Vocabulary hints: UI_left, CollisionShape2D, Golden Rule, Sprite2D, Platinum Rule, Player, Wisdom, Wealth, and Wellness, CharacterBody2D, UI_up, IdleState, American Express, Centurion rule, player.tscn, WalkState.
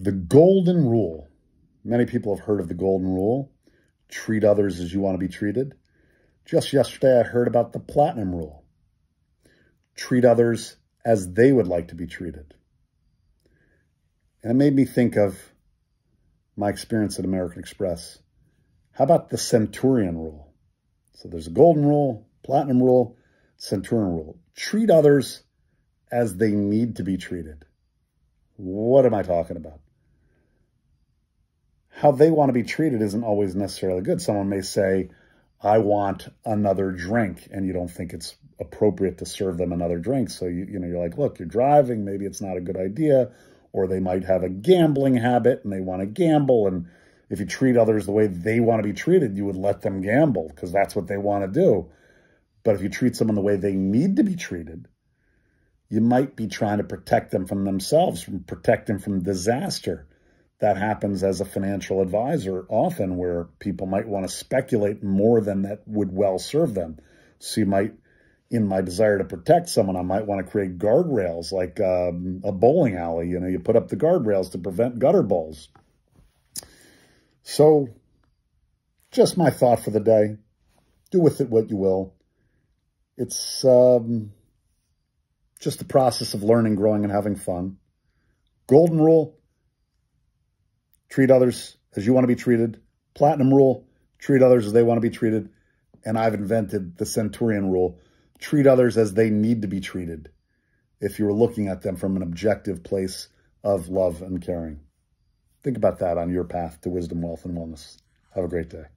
The golden rule. Many people have heard of the golden rule. Treat others as you want to be treated. Just yesterday, I heard about the platinum rule. Treat others as they would like to be treated. And it made me think of my experience at American Express. How about the Centurion rule? So there's a golden rule, platinum rule, Centurion rule. Treat others as they need to be treated. What am I talking about? How they want to be treated isn't always necessarily good. Someone may say, I want another drink, and you don't think it's appropriate to serve them another drink. So you're like, look, you're driving, maybe it's not a good idea. Or they might have a gambling habit and they want to gamble. And if you treat others the way they want to be treated, you would let them gamble because that's what they want to do. But if you treat someone the way they need to be treated, you might be trying to protect them from themselves, protect them from disaster. That happens as a financial advisor often, where people might want to speculate more than that would well serve them. So you might, in my desire to protect someone, I might want to create guardrails like a bowling alley. You know, you put up the guardrails to prevent gutter balls. So just my thought for the day. Do with it what you will. It's just the process of learning, growing, and having fun. Golden rule. Treat others as you want to be treated. Platinum rule. Treat others as they want to be treated. And I've invented the Centurion rule. Treat others as they need to be treated if you're looking at them from an objective place of love and caring. Think about that on your path to wisdom, wealth, and wellness. Have a great day.